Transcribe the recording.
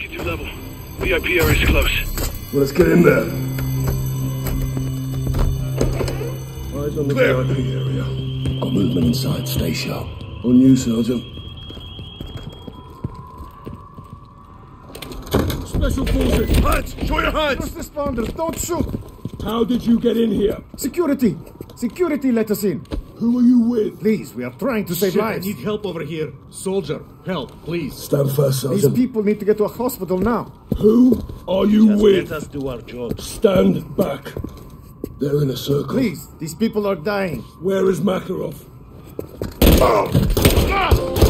Second level. VIP area is close. Let's get in there. Eyes on the VIP area. Got movement inside. Stay sharp. On you, Sergeant. Special forces. Hands! Show your hands! First responders, don't shoot! How did you get in here? Security! Security let us in. Who are you with? Please, we are trying to save lives. I need help over here. Soldier, help, please. Stand first, Sergeant. These people need to get to a hospital now. Who are you with? Let us do our job. Stand back. They're in a circle. Please, these people are dying. Where is Makarov? Oh. Ah!